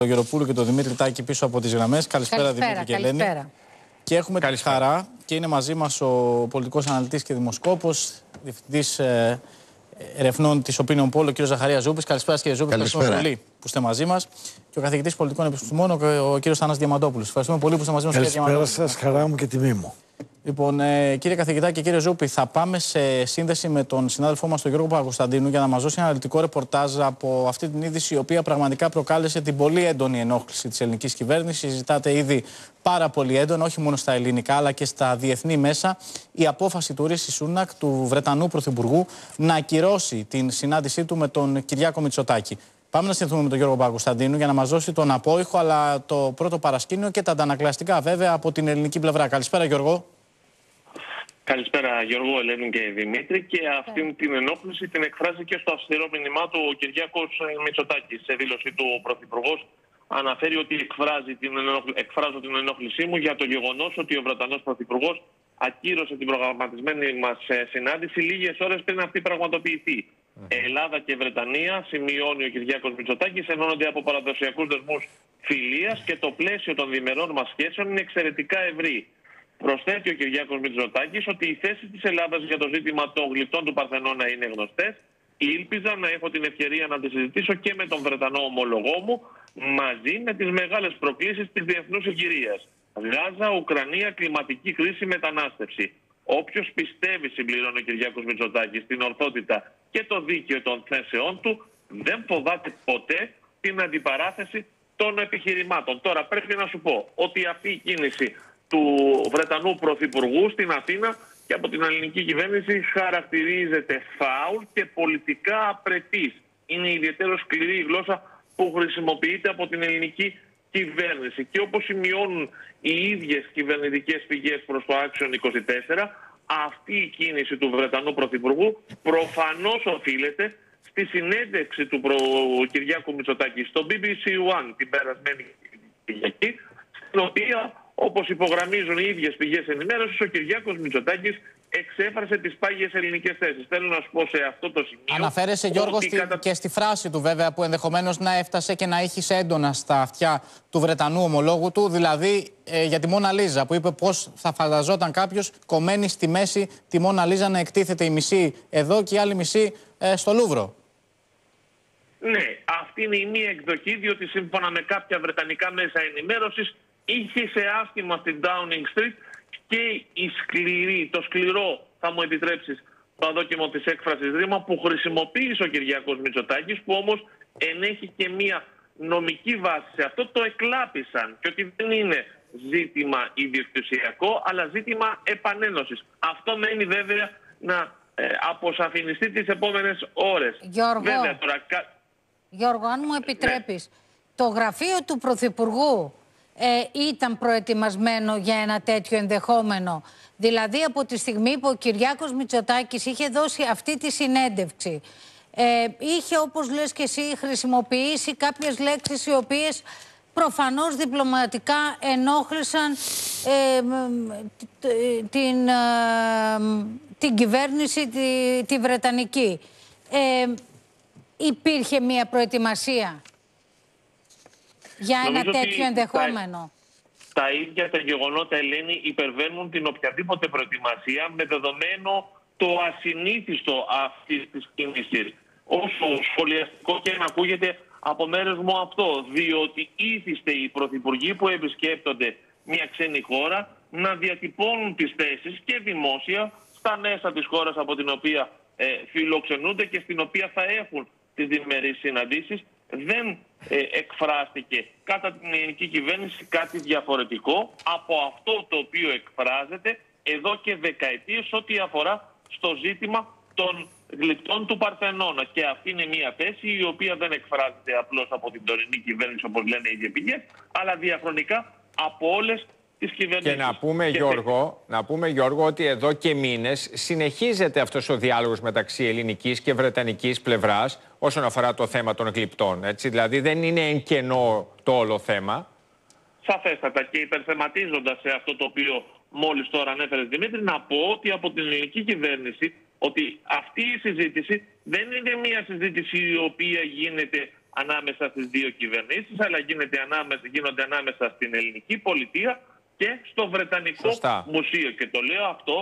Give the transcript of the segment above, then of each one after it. Το Γεροπούλου και το Δημήτρη Τάκη πίσω από τις γραμμές. Καλησπέρα Δημήτρη και Ελένη. Και έχουμε καλησπέρα. Τη χαρά και είναι μαζί μας ο πολιτικός αναλυτής και δημοσκόπος, διευθυντής ερευνών της Opinion Poll, ο κ. Ζαχαρία Ζούπης. Καλησπέρα κύριε Ζούπη, ευχαριστούμε πολύ που είστε μαζί μας. Και ο καθηγητής πολιτικών επιστημών, ο κ. Αθανάσιος Διαμαντόπουλος. Ευχαριστούμε πολύ που είστε μαζί μας. Καλησπέρα σας, χαρά μου και τιμή μου. Λοιπόν, κύριε καθηγητά και κύριε Ζούπη, θα πάμε σε σύνδεση με τον συνάδελφό μας, τον Γιώργο Παγκοσταντίνου, για να μας δώσει ένα αναλυτικό ρεπορτάζ από αυτή την είδηση, η οποία πραγματικά προκάλεσε την πολύ έντονη ενόχληση της ελληνικής κυβέρνησης. Συζητάται ήδη πάρα πολύ έντονα, όχι μόνο στα ελληνικά, αλλά και στα διεθνή μέσα, η απόφαση του Ρίσι Σούνακ, του Βρετανού Πρωθυπουργού, να ακυρώσει την συνάντησή του με τον Κυριάκο Μητσοτάκη. Πάμε να συνδεθούμε με τον Γιώργο Παγκοσταντίνου για να μας δώσει τον απόϊχο, αλλά το πρώτο παρασκήνιο και τα αντανακλαστικά βέβαια από την ελληνική πλευρά. Καλησπέρα, Γιώργο. Καλησπέρα Γιώργο, Ελένη και Δημήτρη. Και αυτήν την ενόχληση την εκφράζει και στο αυστηρό μήνυμά του ο Κυριάκος Μητσοτάκης. Σε δήλωσή του ο Πρωθυπουργός αναφέρει ότι εκφράζω την ενόχλησή μου για το γεγονός ότι ο Βρετανός Πρωθυπουργός ακύρωσε την προγραμματισμένη μας συνάντηση λίγες ώρες πριν αυτή πραγματοποιηθεί. Ελλάδα και Βρετανία, σημειώνει ο Κυριάκος Μητσοτάκης, ενώνονται από παραδοσιακούς δεσμούς φιλίας και το πλαίσιο των διμερών μας σχέσεων είναι εξαιρετικά ευρύ. Προσθέτει ο Κυριάκος Μητσοτάκης ότι η θέση της Ελλάδας για το ζήτημα των γλυπτών του Παρθενώνα είναι γνωστές. Ήλπιζα να έχω την ευκαιρία να τη συζητήσω και με τον Βρετανό ομολογό μου, μαζί με τις μεγάλες προκλήσεις της διεθνούς συγκυρίας. Γάζα, Ουκρανία, κλιματική κρίση, μετανάστευση. Όποιος πιστεύει, συμπληρώνει ο Κυριάκος Μητσοτάκης, την ορθότητα και το δίκαιο των θέσεών του, δεν φοβάται ποτέ την αντιπαράθεση των επιχειρημάτων. Τώρα πρέπει να σου πω ότι αυτή η κίνηση του Βρετανού Πρωθυπουργού στην Αθήνα και από την ελληνική κυβέρνηση χαρακτηρίζεται φάουλ και πολιτικά απρεπής. Είναι ιδιαίτερα σκληρή η γλώσσα που χρησιμοποιείται από την ελληνική κυβέρνηση. Και όπως σημειώνουν οι ίδιες κυβερνητικές πηγές προς το ACTION 24, αυτή η κίνηση του Βρετανού Πρωθυπουργού προφανώς οφείλεται στη συνέντευξη του Κυριάκου Μητσοτάκη στο BBC One την περασμένη Κυριακή, στην οποία, όπως υπογραμμίζουν οι ίδιες πηγές ενημέρωσης, ο Κυριάκος Μητσοτάκης εξέφρασε τις πάγιες ελληνικές θέσεις. Θέλω να σου πω σε αυτό το σημείο. Αναφέρεσαι, Γιώργο, και στη φράση του, βέβαια, που ενδεχομένως να έφτασε και να είχε έντονα στα αυτιά του Βρετανού ομολόγου του, δηλαδή για τη Μόνα Λίζα, που είπε πώς θα φανταζόταν κάποιος κομμένη στη μέση τη Μόνα Λίζα να εκτίθεται η μισή εδώ και η άλλη μισή στο Λούβρο. Ναι, αυτή είναι η μία εκδοχή, διότι σύμφωνα με κάποια βρετανικά μέσα ενημέρωσης, είχε σε άσχημα στην Downing Street και το σκληρό, θα μου επιτρέψεις το αδόκιμο της έκφρασης ρήμα, που χρησιμοποίησε ο Κυριάκος Μητσοτάκης, που όμως ενέχει και μία νομική βάση σε αυτό, το εκλάπησαν. Και ότι δεν είναι ζήτημα ιδιοκτησιακό, αλλά ζήτημα επανένωσης. Αυτό μένει βέβαια να αποσαφινιστεί τις επόμενες ώρες. Γιώργο, βέβαια, τώρα... Γιώργο, αν μου επιτρέπεις, ναι. Το γραφείο του Πρωθυπουργού ήταν προετοιμασμένο για ένα τέτοιο ενδεχόμενο? Δηλαδή από τη στιγμή που ο Κυριάκος Μητσοτάκης είχε δώσει αυτή τη συνέντευξη, είχε, όπως λες και εσύ, χρησιμοποιήσει κάποιες λέξεις οι οποίες προφανώς διπλωματικά ενόχλησαν την κυβέρνηση τη Βρετανική. Υπήρχε μια προετοιμασία για ένα τέτοιο ενδεχόμενο? Τα ίδια τα γεγονότα, Ελένη, υπερβαίνουν την οποιαδήποτε προετοιμασία, με δεδομένο το ασυνήθιστο αυτής της κίνησης. Όσο σχολιαστικό και να ακούγεται από μέρες μου αυτό, διότι ήθιστε οι πρωθυπουργοί που επισκέπτονται μια ξένη χώρα να διατυπώνουν τις θέσεις και δημόσια στα μέσα της χώρας από την οποία φιλοξενούνται και στην οποία θα έχουν τις διμερείς συναντήσεις. Δεν εκφράστηκε κατά την ελληνική κυβέρνηση κάτι διαφορετικό από αυτό το οποίο εκφράζεται εδώ και δεκαετίες ό,τι αφορά στο ζήτημα των γλυπτών του Παρθενώνα. Και αυτή είναι μια θέση η οποία δεν εκφράζεται απλώς από την τωρινή κυβέρνηση, όπως λένε οι διεπηγές, αλλά διαχρονικά από όλες τις κυβερνήσεις. Και να πούμε, Γιώργο, ότι εδώ και μήνες συνεχίζεται αυτός ο διάλογος μεταξύ ελληνικής και βρετανικής πλευράς όσον αφορά το θέμα των γλυπτών, έτσι. Δηλαδή δεν είναι εν κενό το όλο θέμα. Σαφέστατα, και υπερθεματίζοντας σε αυτό το οποίο μόλις τώρα ανέφερε, Δημήτρη, να πω ότι από την ελληνική κυβέρνηση, ότι αυτή η συζήτηση δεν είναι μια συζήτηση η οποία γίνεται ανάμεσα στις δύο κυβερνήσεις, αλλά γίνονται ανάμεσα στην ελληνική πολιτεία και στο Βρετανικό Μουσείο. Και το λέω αυτό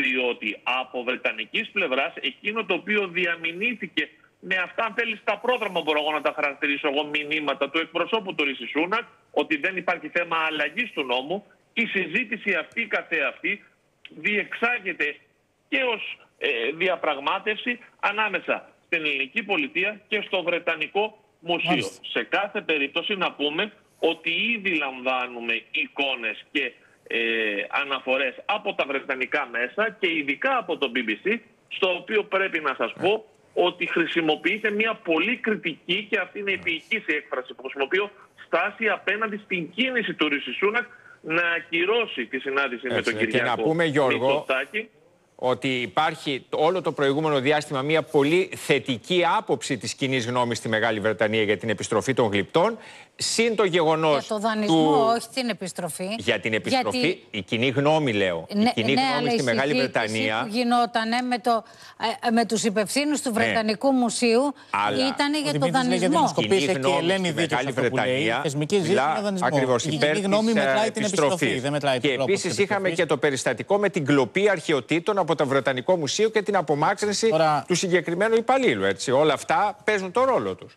διότι από βρετανικής πλευράς εκείνο το οποίο διαμηνήθηκε με αυτά, αν θέλει, στα πρόδρομα μπορώ να τα χαρακτηρίσω εγώ, μηνύματα του εκπροσώπου του Ρίσι Σούνακ, ότι δεν υπάρχει θέμα αλλαγής του νόμου. Η συζήτηση αυτή καθεαυτή διεξάγεται και ως διαπραγμάτευση ανάμεσα στην ελληνική πολιτεία και στο Βρετανικό Μουσείο. Μάλιστα. Σε κάθε περίπτωση να πούμε ότι ήδη λαμβάνουμε εικόνες και αναφορές από τα βρετανικά μέσα και ειδικά από το BBC, στο οποίο πρέπει να σας πω ότι χρησιμοποιείται μια πολύ κριτική, και αυτή είναι η ποιητική έκφραση που χρησιμοποιώ, στάση απέναντι στην κίνηση του Ρίσι Σούνακ να ακυρώσει τη συνάντηση με τον Κυριάκο Μητσοτάκη. Και να πούμε, Γιώργο, ότι υπάρχει όλο το προηγούμενο διάστημα μια πολύ θετική άποψη της κοινής γνώμης στη Μεγάλη Βρετανία για την επιστροφή των γλυπτών, συν το γεγονός. Για το δανεισμό, όχι την επιστροφή. Για την επιστροφή, γιατί... η κοινή γνώμη, λέω. Ναι, η κοινή γνώμη στη Μεγάλη Βρετανία. Που γινόταν με τους υπευθύνους του Βρετανικού Μουσείου, ήταν για το δανεισμό. Η κοινή γνώμη στη Μεγάλη Βρετανία ακριβώς υπέρ της επιστροφής. Και επίσης είχαμε και το περιστατικό με την κλοπή αρχαιοτήτων από το Βρετανικό Μουσείο και την απομάκρυνση του συγκεκριμένου υπαλλήλου. Όλα αυτά παίζουν τον ρόλο τους.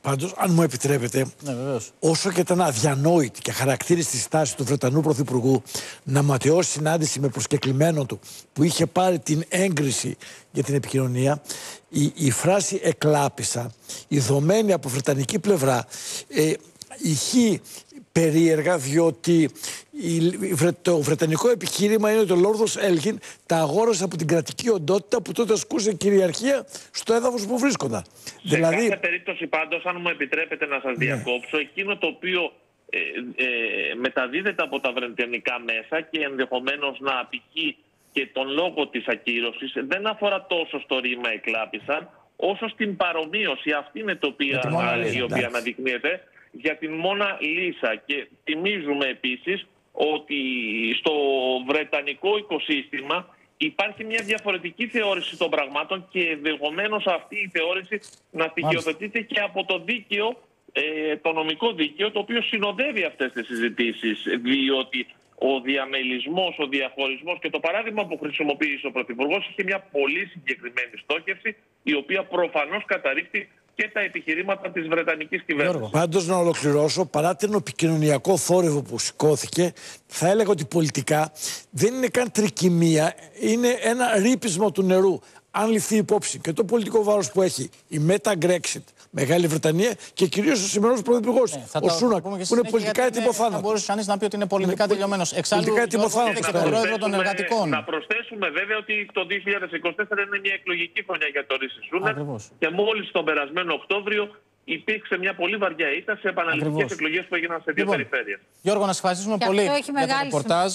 Πάντως, αν μου επιτρέπετε, όσο και ήταν αδιανόητη και χαρακτήριστη στάση του Βρετανού Πρωθυπουργού να ματαιώσει συνάντηση με προσκεκλημένο του που είχε πάρει την έγκριση για την επικοινωνία, η φράση «εκλάπησα», η δομένη από βρετανική πλευρά, ηχεί περίεργα, διότι το βρετανικό επιχείρημα είναι ότι ο Λόρδος Έλγιν τα αγόρασε από την κρατική οντότητα που τότε ασκούσε κυριαρχία στο έδαφος που βρίσκονταν. Σε κάθε περίπτωση πάντως, αν μου επιτρέπετε να σας διακόψω, εκείνο το οποίο μεταδίδεται από τα βρετανικά μέσα και ενδεχομένως να απικεί και τον λόγο της ακύρωσης, δεν αφορά τόσο στο ρήμα «εκλάπησαν» όσο στην παρομοίωση. Αυτή είναι η οποία αναδεικνύεται για την Μόνα Λίσα. Και θυμίζουμε επίσης ότι στο βρετανικό οικοσύστημα υπάρχει μια διαφορετική θεώρηση των πραγμάτων και ενδεχομένως αυτή η θεώρηση να στοιχειοθετείται και από το δίκαιο, το νομικό δίκαιο, το οποίο συνοδεύει αυτές τις συζητήσεις, διότι ο διαμελισμός, ο διαχωρισμός και το παράδειγμα που χρησιμοποίησε ο Πρωθυπουργός είχε μια πολύ συγκεκριμένη στόχευση, η οποία προφανώς καταρρίπτει και τα επιχειρήματα της βρετανικής κυβέρνησης. Πάντως, να ολοκληρώσω, παρά τον επικοινωνιακό θόρυβο που σηκώθηκε, θα έλεγα ότι πολιτικά δεν είναι καν τρικυμία, είναι ένα ρύπισμα του νερού. Αν ληφθεί υπόψη και το πολιτικό βάρος που έχει η μετα-Brexit Μεγάλη Βρετανία και κυρίως ο σημερινός πρωθυπουργός, ο Σούνακ, που είναι πολιτικά ετυπωθάνατος. Θα μπορούσε κανείς να πει ότι είναι πολιτικά τελειωμένος. Εξάλλου, τον πρόεδρο των εργατικών. Να προσθέσουμε βέβαια ότι το 2024 είναι μια εκλογική χρονιά για τον Ρίσι Σούνακ και μόλις τον περασμένο Οκτώβριο υπήρξε μια πολύ βαριά ήττα σε επαναληπτικές εκλογές που έγιναν σε δύο περιφέρειες. Γιώργο, να σας ευχαριστούμε πολύ για το ρεπορτάζ.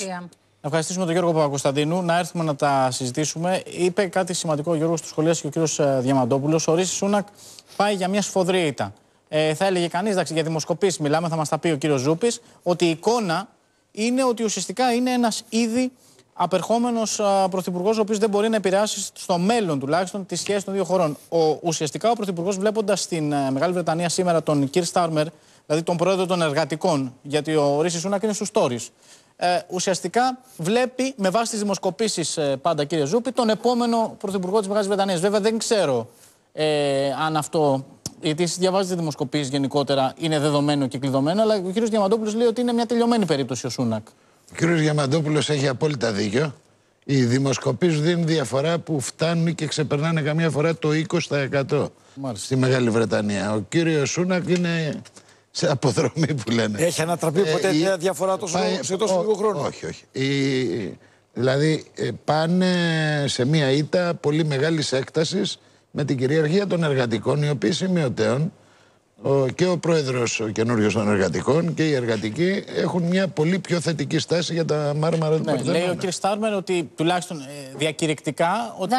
Να ευχαριστήσουμε τον Γιώργο Παγκοσταντίνου, να έρθουμε να τα συζητήσουμε. Είπε κάτι σημαντικό ο Γιώργος, του σχολιάσει και ο κύριος Διαμαντόπουλος. Ο Ρίσι Σούνακ πάει για μια σφοδρή ήττα. Θα έλεγε κανείς, εντάξει, για δημοσκοπήσεις μιλάμε, θα μας τα πει ο κύριος Ζούπης, ότι η εικόνα είναι ότι ουσιαστικά είναι ένας ήδη απερχόμενος πρωθυπουργός, ο οποίος δεν μπορεί να επηρεάσει στο μέλλον τουλάχιστον τις σχέσεις των δύο χωρών. Ουσιαστικά ο πρωθυπουργός, βλέποντας στην Μεγάλη Βρετανία σήμερα τον Keir Starmer, δηλαδή τον πρόεδρο των εργατικών, γιατί ο Ρίσι Σούνακ είναι στους Τόρις. Ουσιαστικά βλέπει με βάση τις δημοσκοπήσεις, πάντα κύριε Ζούπη, τον επόμενο πρωθυπουργό της Μεγάλης Βρετανίας. Βέβαια δεν ξέρω αν αυτό, γιατί εσείς διαβάζετε δημοσκοπήσεις γενικότερα, είναι δεδομένο και κλειδωμένο, αλλά ο κύριος Διαμαντόπουλος λέει ότι είναι μια τελειωμένη περίπτωση ο Σούνακ. Ο κύριος Διαμαντόπουλος έχει απόλυτα δίκιο. Οι δημοσκοπήσεις δίνουν διαφορά που φτάνουν και ξεπερνάνε καμιά φορά το 20% στη Μεγάλη Βρετανία. Ο κύριος Σούνακ είναι σε αποδρομή που λένε. Έχει ανατραπεί ποτέ διαφορά σε τόσο λίγο χρόνο? Όχι, όχι. Δηλαδή πάνε σε μια ήττα πολύ μεγάλης έκτασης με την κυριαρχία των εργατικών, οι οποίοι σημειωτέων και ο πρόεδρος ο καινούριος των εργατικών και οι εργατικοί έχουν μια πολύ πιο θετική στάση για τα μάρμαρα του Παρθενώνα. Λέει ο κ. Στάρμερ ότι τουλάχιστον διακηρυκτικά ότι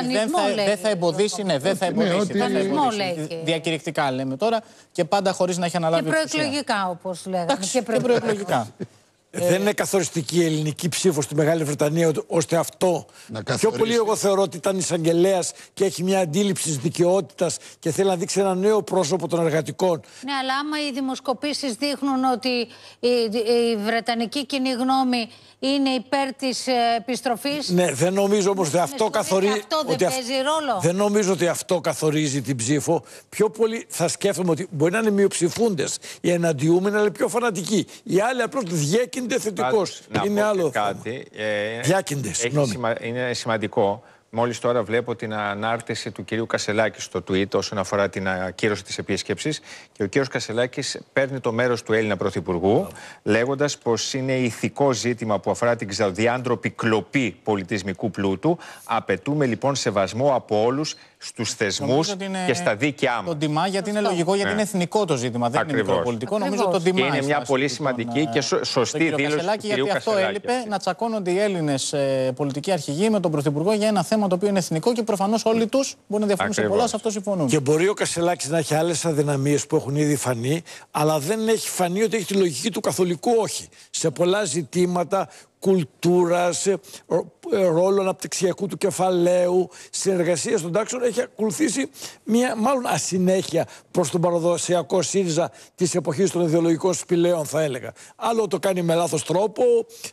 δεν θα εμποδίσει. Ναι, δεν θα εμποδίσει. Διακηρυκτικά λέμε τώρα και πάντα χωρίς να έχει αναλάβει. Και προεκλογικά, όπως λέγαμε. Και προεκλογικά. Δεν είναι καθοριστική η ελληνική ψήφος στη Μεγάλη Βρετανία ώστε αυτό να καθορίσει. Πιο πολύ εγώ θεωρώ ότι ήταν εισαγγελέας και έχει μια αντίληψη της δικαιότητας και θέλει να δείξει ένα νέο πρόσωπο των εργατικών. Ναι, αλλά άμα οι δημοσκοπήσεις δείχνουν ότι η βρετανική κοινή γνώμη είναι υπέρ της επιστροφής. Ναι, δεν νομίζω όμως ότι αυτό καθορίζει. Αυτό δεν παίζει ρόλο. Δεν νομίζω ότι αυτό καθορίζει την ψήφο. Πιο πολύ θα σκέφτομαι ότι μπορεί να είναι μειοψηφούντες οι εναντιούμενοι, αλλά πιο φανατικοί. Οι άλλοι απλώς διέκυνται θετικώς. Είναι άλλο. Κάτι. Διέκυνται. Είναι σημαντικό. Μόλις τώρα βλέπω την ανάρτηση του κυρίου Κασελάκη στο tweet όσον αφορά την ακύρωση της επίσκεψης. Και ο κύριος Κασελάκης παίρνει το μέρος του Έλληνα Πρωθυπουργού, λέγοντας πως είναι ηθικό ζήτημα που αφορά την ξαδιάντροπη κλοπή πολιτισμικού πλούτου. Απαιτούμε λοιπόν σεβασμό από όλους στους θεσμούς και στα δίκαιά μας. Το τιμά, γιατί είναι λογικό, γιατί είναι εθνικό το ζήτημα. Δεν είναι μικροπολιτικό. Νομίζω ότι το τιμά. Και είναι μια πολύ σημαντική και σωστή δήλωση του κυρίου Κασελάκη. Αυτό έλειπε, να τσακώνονται οι Έλληνες πολιτικοί αρχηγοί με τον Πρωθυπουργό για ένα θέμα το οποίο είναι εθνικό και προφανώς όλοι τους μπορεί να διαφωνούν σε πολλά, σε αυτό συμφωνούν. Και μπορεί ο Κασελάκης να έχει άλλες αδυναμίες που έχουν ήδη φανεί, αλλά δεν έχει φανεί ότι έχει τη λογική του καθολικού όχι. Σε πολλά ζητήματα κουλτούρας, ρόλο αναπτυξιακού του κεφαλαίου, συνεργασίας των τάξεων, έχει ακολουθήσει μια μάλλον ασυνέχεια προς τον παραδοσιακό ΣΥΡΙΖΑ της εποχής των ιδεολογικών σπηλαίων, θα έλεγα. Άλλο το κάνει με λάθος τρόπο,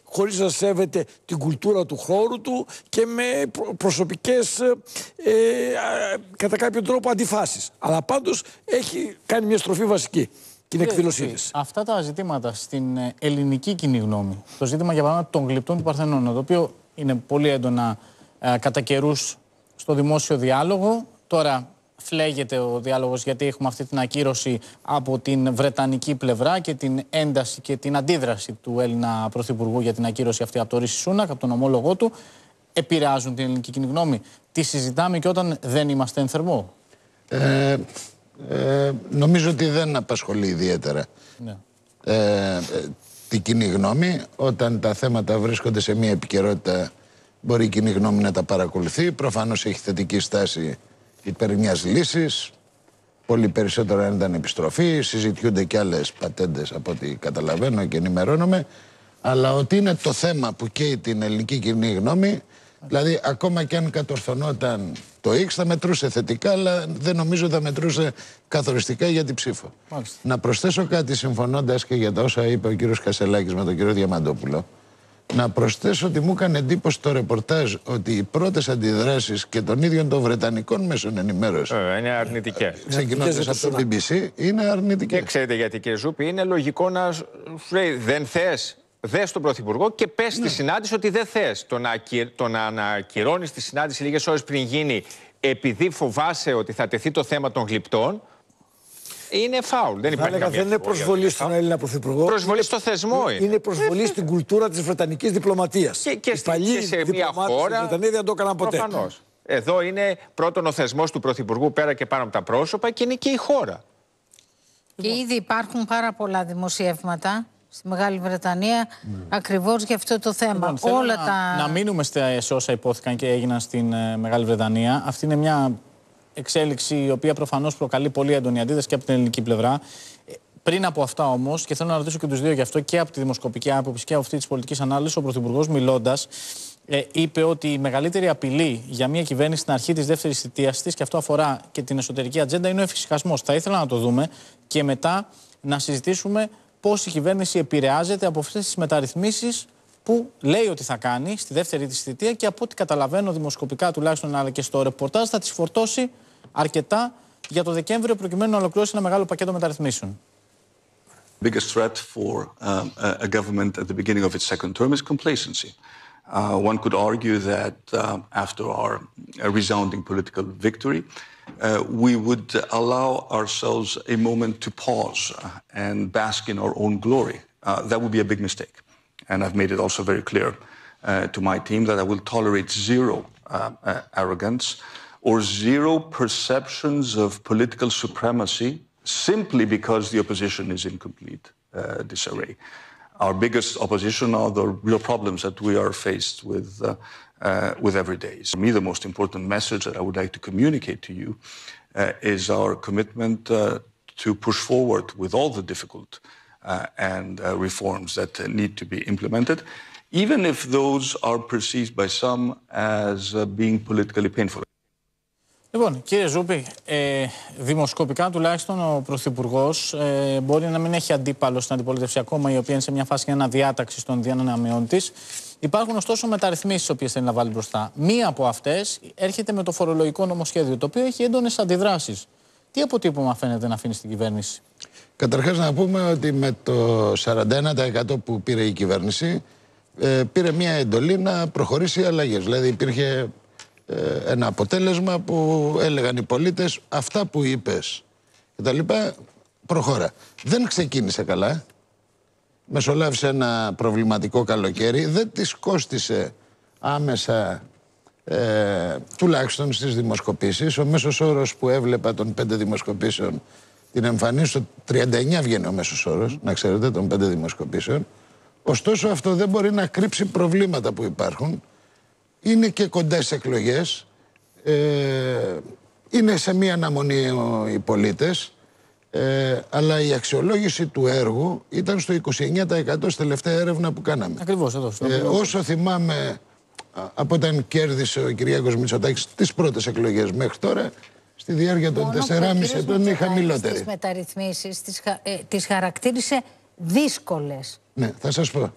χωρίς να σέβεται την κουλτούρα του χώρου του και με προσωπικές, κατά κάποιο τρόπο, αντιφάσεις. Αλλά πάντως έχει κάνει μια στροφή βασική. Αυτά τα ζητήματα στην ελληνική κοινή γνώμη, το ζήτημα για παράδειγμα των γλυπτών του Παρθενώνα, το οποίο είναι πολύ έντονα κατά καιρούς στο δημόσιο διάλογο. Τώρα φλέγεται ο διάλογος γιατί έχουμε αυτή την ακύρωση από την βρετανική πλευρά και την ένταση και την αντίδραση του Έλληνα Πρωθυπουργού για την ακύρωση αυτή από τον Ρίσι Σούνακ, από τον ομόλογό του. Επηρεάζουν την ελληνική κοινή γνώμη. Τη συζητάμε και όταν δεν είμαστε εν θερμό. Νομίζω ότι δεν απασχολεί ιδιαίτερα την κοινή γνώμη. Όταν τα θέματα βρίσκονται σε μια επικαιρότητα, μπορεί η κοινή γνώμη να τα παρακολουθεί. Προφανώς έχει θετική στάση υπέρ μιας λύσης. Πολύ περισσότερο αν ήταν επιστροφή. Συζητιούνται και άλλες πατέντες από ό,τι καταλαβαίνω και ενημερώνομαι. Αλλά ότι είναι το θέμα που καίει την ελληνική κοινή γνώμη. Δηλαδή, ακόμα και αν κατορθωνόταν το X, θα μετρούσε θετικά, αλλά δεν νομίζω θα μετρούσε καθοριστικά για την ψήφο. Μάλιστα. Να προσθέσω κάτι, συμφωνώντας και για τα όσα είπε ο κύριος Κασελάκης με τον κύριο Διαμαντόπουλο, να προσθέσω ότι μου έκανε εντύπωση το ρεπορτάζ ότι οι πρώτες αντιδράσεις και των ίδιων των βρετανικών μέσων ενημέρωσης είναι αρνητικές. Ξεκινώντας από το BBC, είναι αρνητικές. Και ξέρετε γιατί, κύριε Ζούπη, είναι λογικό να σου λέει δεν θες. Δες τον Πρωθυπουργό και πες στη συνάντηση ότι δεν θες. Το να ανακυρώνεις τη συνάντηση λίγες ώρες πριν γίνει, επειδή φοβάσαι ότι θα τεθεί το θέμα των γλυπτών, είναι φάουλ. Δεν υπάρχει καμία. Δεν είναι προσβολή στον Έλληνα Πρωθυπουργό. Προσβολή στο θεσμό είναι. Είναι προσβολή στην κουλτούρα της βρετανικής διπλωματίας. Και σε μια χώρα. Στην Βρετανία δεν το έκαναν ποτέ. Προφανώς. Εδώ είναι πρώτον ο θεσμός του Πρωθυπουργού πέρα και πάνω από τα πρόσωπα και είναι και η χώρα. Και ήδη υπάρχουν πάρα πολλά δημοσιεύματα στη Μεγάλη Βρετανία, ακριβώς για αυτό το θέμα. Λοιπόν, να μείνουμε σε όσα υπόθηκαν και έγιναν στην Μεγάλη Βρετανία. Αυτή είναι μια εξέλιξη η οποία προφανώς προκαλεί πολύ έντονη αντίδραση και από την ελληνική πλευρά. Πριν από αυτά όμως, και θέλω να ρωτήσω και τους δύο γι' αυτό, και από τη δημοσκοπική άποψη και από αυτή τη πολιτική ανάλυση, ο Πρωθυπουργός μιλώντας είπε ότι η μεγαλύτερη απειλή για μια κυβέρνηση στην αρχή της δεύτερης θητείας της, και αυτό αφορά και την εσωτερική ατζέντα, είναι ο εφησυχασμός. Θα ήθελα να το δούμε και μετά να συζητήσουμε πώς η κυβέρνηση επηρεάζεται από αυτές τις μεταρρυθμίσεις που λέει ότι θα κάνει στη δεύτερη της θητεία και από ό,τι καταλαβαίνω δημοσκοπικά τουλάχιστον, αλλά και στο ρεπορτάζ, θα τις φορτώσει αρκετά για το Δεκέμβριο προκειμένου να ολοκληρώσει ένα μεγάλο πακέτο μεταρρυθμίσεων. The biggest threat for a government at the beginning of its second term is complacency. One could argue that after our resounding political victory, we would allow ourselves a moment to pause and bask in our own glory. That would be a big mistake. And I've made it also very clear to my team that I will tolerate zero arrogance or zero perceptions of political supremacy simply because the opposition is in complete disarray. Our biggest opposition are the real problems that we are faced with every day. For me, the most important message that I would like to communicate to you is our commitment to push forward with all the difficult and reforms that need to be implemented, even if those are perceived by some as being politically painful. Λοιπόν, κύριε Ζούπη, δημοσκοπικά τουλάχιστον ο Πρωθυπουργός μπορεί να μην έχει αντίπαλο στην αντιπολίτευση ακόμα, η οποία είναι σε μια φάση αναδιάταξη των διαναμεών της. Υπάρχουν ωστόσο μεταρρυθμίσεις, οποίες θέλει να βάλει μπροστά. Μία από αυτές έρχεται με το φορολογικό νομοσχέδιο, το οποίο έχει έντονες αντιδράσεις. Τι αποτύπωμα φαίνεται να αφήνει στην κυβέρνηση? Καταρχάς, να πούμε ότι με το 41% που πήρε η κυβέρνηση, πήρε μια εντολή να προχωρήσει αλλαγές. Δηλαδή, υπήρχε ένα αποτέλεσμα που έλεγαν οι πολίτες, αυτά που είπες και τα λοιπά, προχώρα. Δεν ξεκίνησε καλά, μεσολάβησε ένα προβληματικό καλοκαίρι, δεν της κόστισε άμεσα, τουλάχιστον στις δημοσκοπήσεις. Ο μέσος όρος που έβλεπα των 5 δημοσκοπήσεων, την εμφανίση του 39 βγαίνει ο μέσος όρος, να ξέρετε, των 5 δημοσκοπήσεων. Ωστόσο, αυτό δεν μπορεί να κρύψει προβλήματα που υπάρχουν. Είναι και κοντά στις εκλογές, είναι σε μία αναμονή οι πολίτες, αλλά η αξιολόγηση του έργου ήταν στο 29% στη τελευταία έρευνα που κάναμε. Ακριβώς εδώ. Όσο θυμάμαι, από όταν κέρδισε ο Κυριάκος Μητσοτάκης τις πρώτες εκλογές μέχρι τώρα, στη διάρκεια των 4,5 ετών είναι χαμηλότερη. Τις μεταρρυθμίσεις τις χαρακτήρισε δύσκολες. Ναι, θα σας πω.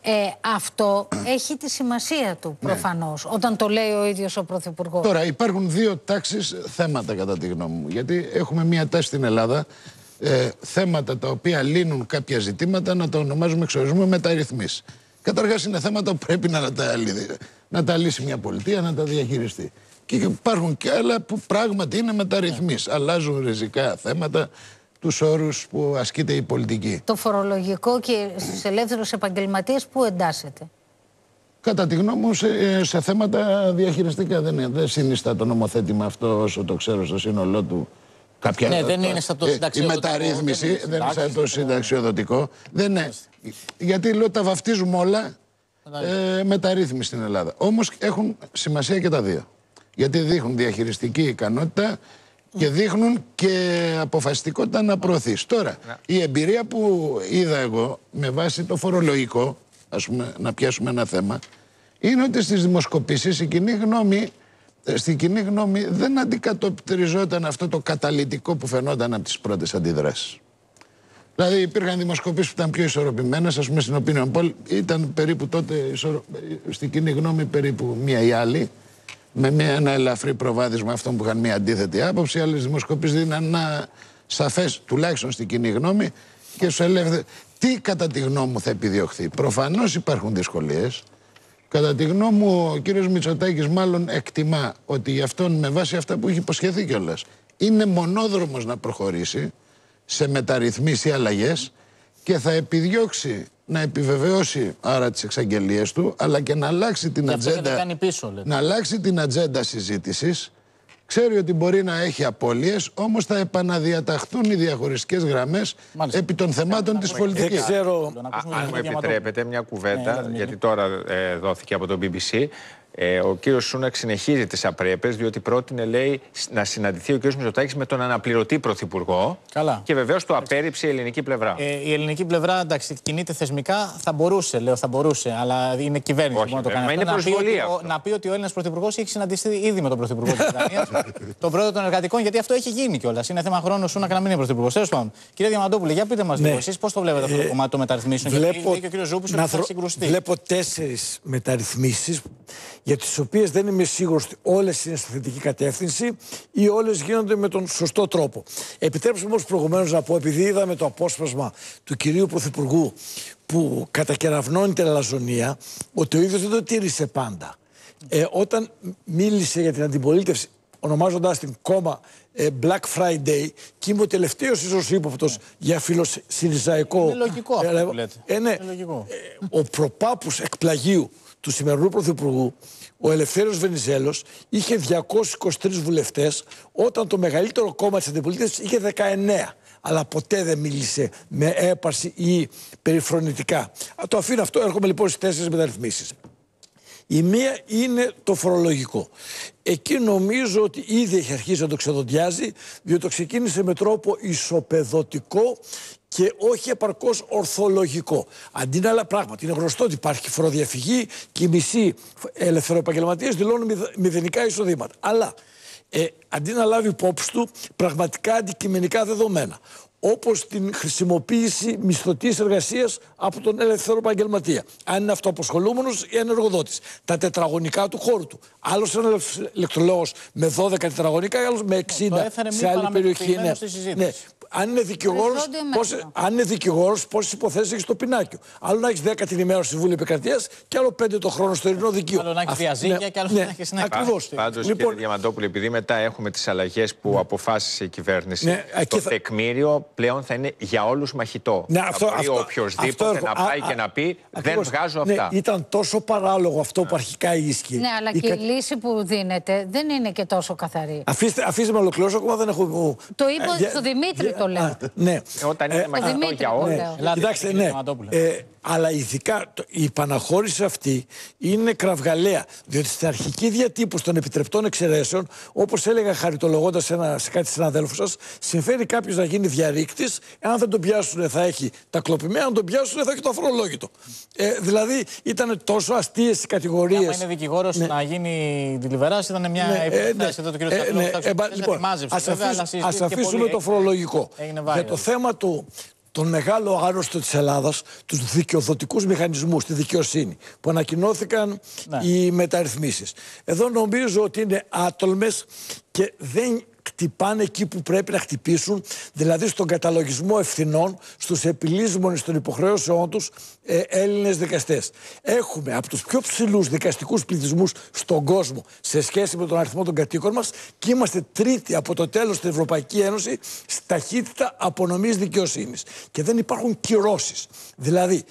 Αυτό έχει τη σημασία του, προφανώς, ναι, όταν το λέει ο ίδιος ο Πρωθυπουργός. Τώρα, υπάρχουν δύο τάξεις θέματα, κατά τη γνώμη μου. Γιατί έχουμε μία τάση στην Ελλάδα, θέματα τα οποία λύνουν κάποια ζητήματα, να τα ονομάζουμε εξορισμού μεταρρυθμίσεις. Καταρχάς, είναι θέματα που πρέπει να τα λύσει μια πολιτεία, να τα διαχειριστεί. Και υπάρχουν και άλλα που πράγματι είναι μεταρρυθμίσεις. Ναι. Αλλάζουν ριζικά θέματα, τους όρους που ασκείται η πολιτική. Το φορολογικό και στους ελεύθερους επαγγελματίες που εντάσσεται? Κατά τη γνώμη μου, σε θέματα διαχειριστικά δεν συνιστά το νομοθέτημα αυτό, όσο το ξέρω στο σύνολό του. Κάποια... Ναι, δεν είναι σαν το συνταξιοδοτικό. Η μεταρρύθμιση δεν είναι σαν το συνταξιοδοτικό. Δεν είναι. Γιατί λέω, τα βαφτίζουμε όλα μεταρρύθμιση στην Ελλάδα. Όμως έχουν σημασία και τα δύο. Γιατί δείχνουν διαχειριστική ικανότητα και δείχνουν και αποφασιστικότητα να προωθείς. Τώρα, η εμπειρία που είδα εγώ με βάση το φορολογικό, ας πούμε, να πιάσουμε ένα θέμα, είναι ότι στις δημοσκοπήσεις στην κοινή γνώμη δεν αντικατοπτριζόταν αυτό το καταλυτικό που φαινόταν από τις πρώτες αντιδράσεις. Δηλαδή, υπήρχαν δημοσκοπήσεις που ήταν πιο ισορροπημένες, ας πούμε στην Opinion Poll, ήταν περίπου τότε στην κοινή γνώμη περίπου μία ή άλλη, με ένα ελαφρύ προβάδισμα αυτών που είχαν μια αντίθετη άποψη. Άλλες δημοσκοπήσεις δίναν ένα σαφές, τουλάχιστον στην κοινή γνώμη και στους ελεύθερους. Τι κατά τη γνώμη μου θα επιδιωχθεί? Προφανώς υπάρχουν δυσκολίες. Κατά τη γνώμη μου, ο κύριος Μητσοτάκης μάλλον εκτιμά ότι γι' αυτόν, με βάση αυτά που έχει υποσχεθεί κιόλας, είναι μονόδρομος να προχωρήσει σε μεταρρυθμίσεις ή αλλαγές και θα επιδιώξει να επιβεβαιώσει άρα τις εξαγγελίες του, αλλά και να αλλάξει την ατζέντα, συζήτησης. Ξέρει ότι μπορεί να έχει απώλειες, όμως θα επαναδιαταχθούν οι διαχωριστικές γραμμές, μάλιστα, επί των θεμάτων της πολιτικής. Δεν ξέρω αν μου επιτρέπετε μια κουβέντα, γιατί τώρα δόθηκε από το BBC. Ο κύριος Σούνακ συνεχίζει τις απρέπες, διότι πρότεινε, λέει, να συναντηθεί ο κύριος Μητσοτάκης με τον αναπληρωτή πρωθυπουργό. Καλά. Και βεβαίως το απέρριψε η ελληνική πλευρά. Η ελληνική πλευρά, εντάξει, κινείται θεσμικά, θα μπορούσε, λέω, θα μπορούσε, αλλά είναι κυβέρνηση που να το κάνει. Να πει ότι ο Έλληνας πρωθυπουργός έχει συναντηθεί ήδη με τον πρωθυπουργό της Βρετανίας, τον πρόεδρο των εργατικών, γιατί αυτό έχει γίνει κιόλας. Είναι θέμα χρόνου ο Σούνακ να μην είναι πρωθυπουργός. Τέλος πάντων, κύριε Διαμαντόπουλε, για πείτε μας λίγο εσείς πώς το βλέπετε αυτό το κομμάτι των μεταρρυθμίσεων? Γιατί ο κύριος Ζούπης θα συγκρουστεί. Βλέπω 4 μεταρρυθμίσεις, για τις οποίες δεν είμαι σίγουρος ότι όλες είναι στη θετική κατεύθυνση ή όλες γίνονται με τον σωστό τρόπο. Επιτρέψτε μου όμως προηγουμένως να πω, επειδή είδαμε το απόσπασμα του κυρίου Πρωθυπουργού που κατακεραυνώνει την αλαζονία, ότι ο ίδιος δεν το τήρησε πάντα. Όταν μίλησε για την αντιπολίτευση, ονομάζοντας την κόμμα Black Friday, και είμαι ο τελευταίος ίσως ύποπτος για φιλοσυριζαϊκό. Είναι λογικό αυτό που λέτε. Είναι λογικό. Ο προπάπους εκπλαγίου του σημερινού πρωθυπουργού, ο Ελευθέριος Βενιζέλος, είχε 223 βουλευτές, όταν το μεγαλύτερο κόμμα της αντιπολίτευσης είχε 19. Αλλά ποτέ δεν μίλησε με έπαρση ή περιφρονητικά. Το αφήνω αυτό, έρχομαι λοιπόν στις 4 μεταρρυθμίσεις. Η μία είναι το φορολογικό. Εκεί νομίζω ότι ήδη έχει αρχίσει να το ξεδοντιάζει, διότι το ξεκίνησε με τρόπο ισοπεδωτικό και όχι επαρκώς ορθολογικό. Αντί να άλλα πράγματα, είναι γνωστό ότι υπάρχει φοροδιαφυγή και οι μισοί ελευθεροεπαγγελματίες δηλώνουν μηδενικά εισοδήματα. Αλλά αντί να λάβει υπόψη του πραγματικά αντικειμενικά δεδομένα, όπως την χρησιμοποίηση μισθωτής εργασίας από τον ελεύθερο επαγγελματία, αν είναι αυτοαποσχολούμενος ή ενεργοδότης, τα τετραγωνικά του χώρου του. Άλλος ένας ηλεκτρολόγος με 12 τετραγωνικά, άλλος με 60 σε άλλη περιοχή. Ναι. Αν είναι δικηγόρος, πόσες υποθέσεις έχει στο πινάκιο. Άλλο να έχει 10 την ημέρα στο Συμβούλιο Επικρατείας και άλλο 5 το χρόνο στο Ειρηνό Δικείο. Άλλο να έχει διαζύγια και άλλο να έχει συνέχεια. Πάντως, κύριε Διαμαντόπουλε, επειδή μετά έχουμε τις αλλαγές που αποφάσισε η κυβέρνηση, το τεκμήριο πλέον θα είναι για όλους μαχητό. Μπορεί οποιοδήποτε να πάει και να πει δεν βγάζω αυτά. Ήταν τόσο παράλογο αυτό που αρχικά ίσχυε. Ναι, αλλά και η λύση που δίνεται δεν είναι και τόσο καθαρή. Αφήστε με ολοκληρώσω, ακόμα δεν έχω. Το είπε στο Δημήτρη. Το λέω. Ναι. Όταν είναι μαχητό για όλους. Κοιτάξτε, ναι. Αλλά ειδικά η παναχώρηση αυτή είναι κραυγαλαία. Διότι στην αρχική διατύπωση των επιτρεπτών εξαιρέσεων, όπως έλεγα χαριτολογώντας σε κάτι συναδέλφου σας, συμφέρει κάποιος να γίνει διαρρήκτης. Αν δεν τον πιάσουν θα έχει τα κλοπημένα, αν τον πιάσουν θα έχει το αφορολόγητο. Δηλαδή ήταν τόσο αστείες οι κατηγορίες. Αν είναι δικηγόρος να γίνει δηληβεράς, ήταν μια επιθέση εδώ του κ. Τσακαλώτου. Ας αφήσουμε το αφορολόγικό. Για το θέμα του. Τον μεγάλο άρρωστο της Ελλάδας, τους δικαιοδοτικούς μηχανισμούς, τη δικαιοσύνη, που ανακοινώθηκαν οι μεταρρυθμίσεις. Εδώ νομίζω ότι είναι άτολμες και δεν χτυπάνε εκεί που πρέπει να χτυπήσουν, δηλαδή στον καταλογισμό ευθυνών, στους επιλύσμονες των υποχρεώσεών τους Έλληνες δικαστές. Έχουμε από τους πιο ψηλούς δικαστικούς πληθυσμούς στον κόσμο σε σχέση με τον αριθμό των κατοίκων μας και είμαστε τρίτοι από το τέλος στην Ευρωπαϊκή Ένωση στη ταχύτητα απονομής δικαιοσύνης. Και δεν υπάρχουν κυρώσεις. Δηλαδή,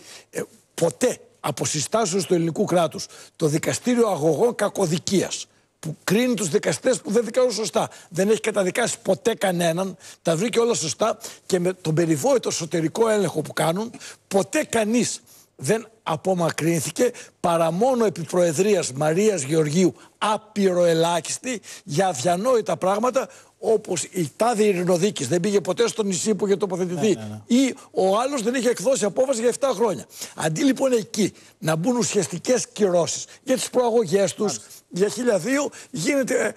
ποτέ από συστάσεις του ελληνικού κράτους το Δικαστήριο Αγωγών Κακοδικίας, που κρίνει τους δικαστές που δεν δικάζουν σωστά. Δεν έχει καταδικάσει ποτέ κανέναν, τα βρήκε όλα σωστά και με τον περιβόητο εσωτερικό έλεγχο που κάνουν, ποτέ κανείς δεν απομακρύνθηκε παρά μόνο επί Προεδρίας Μαρίας Γεωργίου, απειροελάχιστη για αδιανόητα πράγματα, όπως η τάδε Ειρηνοδίκης δεν πήγε ποτέ στο νησί που είχε τοποθετηθεί, ή ο άλλος δεν είχε εκδώσει απόφαση για 7 χρόνια. Αντί λοιπόν εκεί να μπουν ουσιαστικές κυρώσεις για τις προαγωγές τους, για 1002 γίνεται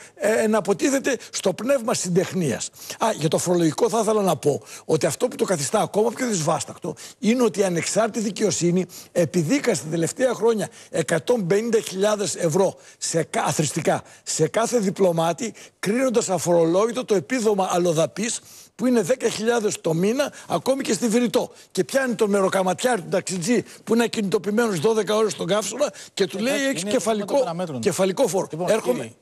να αποτίθεται στο πνεύμα συντεχνίας. Για το φορολογικό θα ήθελα να πω ότι αυτό που το καθιστά ακόμα πιο δυσβάστακτο είναι ότι η ανεξάρτητη δικαιοσύνη επιδίκασε τα τελευταία χρόνια 150.000 ευρώ αθρηστικά σε κάθε διπλωμάτη, κρίνοντας αφορολόγητο το επίδομα αλλοδαπής που είναι 10.000 το μήνα, ακόμη και στη Βηρητό. Και πιάνει τον μεροκαματιάρι του ταξιτζή που είναι ακινητοποιημένος 12 ώρες στον καύσωνα και του λέει: έχεις κεφαλικό φόρο. Λοιπόν, έρχομαι.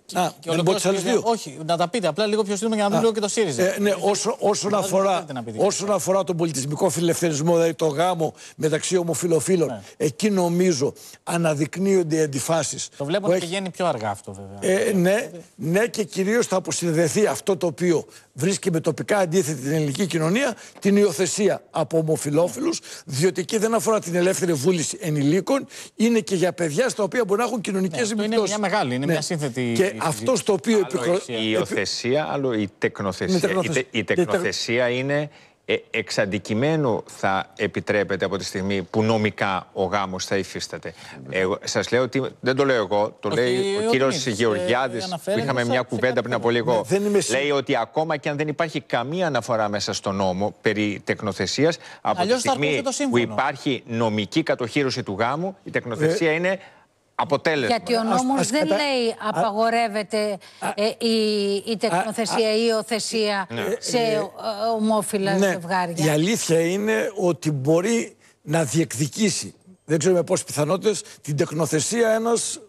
Όχι, να τα πείτε απλά λίγο πιο σύντομα για να δούμε λίγο και το ΣΥΡΙΖΑ. Ναι, όσον αφορά τον πολιτισμικό φιλελευθερισμό, δηλαδή το γάμο μεταξύ ομοφιλοφίλων, εκεί νομίζω αναδεικνύονται οι αντιφάσεις. Το βλέπω ότι πηγαίνει πιο αργά αυτό, βέβαια. Ναι, και κυρίως θα αποσυνδεθεί αυτό το οποίο βρίσκει με τοπικά αντίθετη την ελληνική κοινωνία, την υιοθεσία από ομοφιλόφιλους, διότι εκεί δεν αφορά την ελεύθερη βούληση ενηλίκων, είναι και για παιδιά στα οποία μπορεί να έχουν κοινωνικές επιπτώσεις. Είναι μια μεγάλη, είναι μια σύνθετη. Και αυτό το οποίο επικροτεί. Η υιοθεσία, άλλο η τεκνοθεσία. Η τεκνοθεσία είναι εξ αντικειμένου θα επιτρέπεται από τη στιγμή που νομικά ο γάμος θα υφίσταται. Σας λέω ότι δεν το λέω εγώ, το λέει ο κύριος Γεωργιάδης που είχαμε μια κουβέντα πριν από λίγο. Λέει ότι ακόμα και αν δεν υπάρχει καμία αναφορά μέσα στον νόμο περί τεκνοθεσίας, από τη στιγμή που υπάρχει νομική κατοχύρωση του γάμου, η τεκνοθεσία είναι αποτέλεσμα. Γιατί ο νόμος δεν λέει απαγορεύεται η τεκνοθεσία ή η υιοθεσία σε ομόφυλα ζευγάρια. Η αλήθεια είναι ότι μπορεί να διεκδικήσει, δεν ξέρουμε πόσες πιθανότητες, την τεκνοθεσία ένας